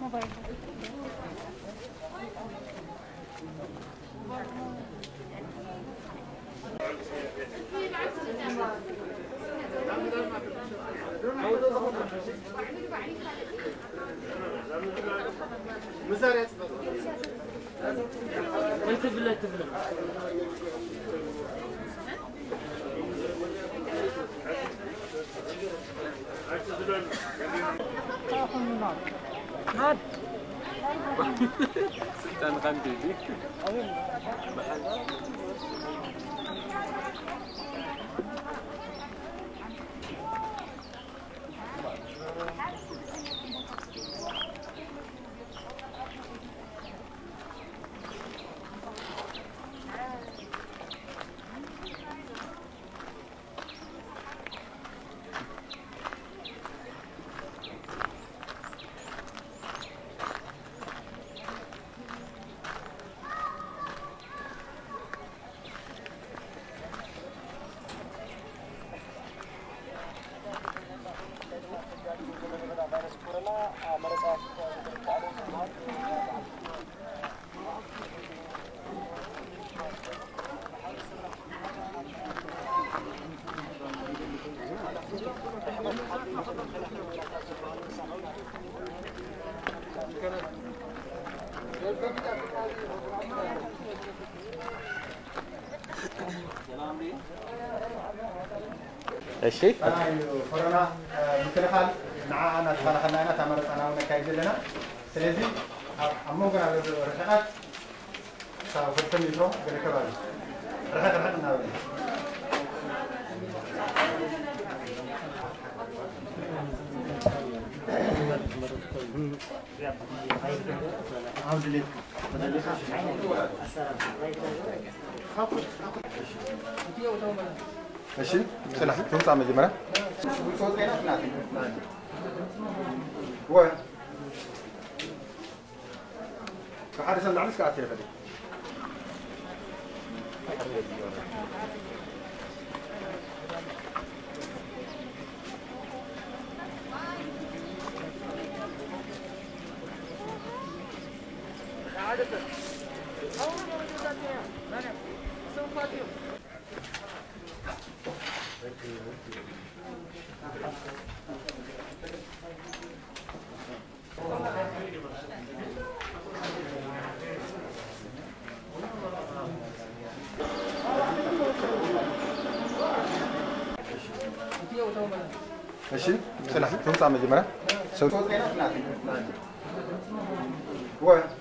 موبايل مزارع تبلع تبلع هاد سلطان غندي الشيء فرنا متلخال نعى أنا تخلنا أنا تمرت أنا ونكايد لنا سلزي أموجنا رحلات سافرت ميترو بركبالي رحلات ناوي عودلي ماشي سلاح كم تعمل دي مرة؟ وين؟ كحارس العرس كعتيرة دي. عادة. أول ما وجدت يا مريم سوف أتيم. ماشي سلاح كم تعمل دي مرة؟ سوي. وين؟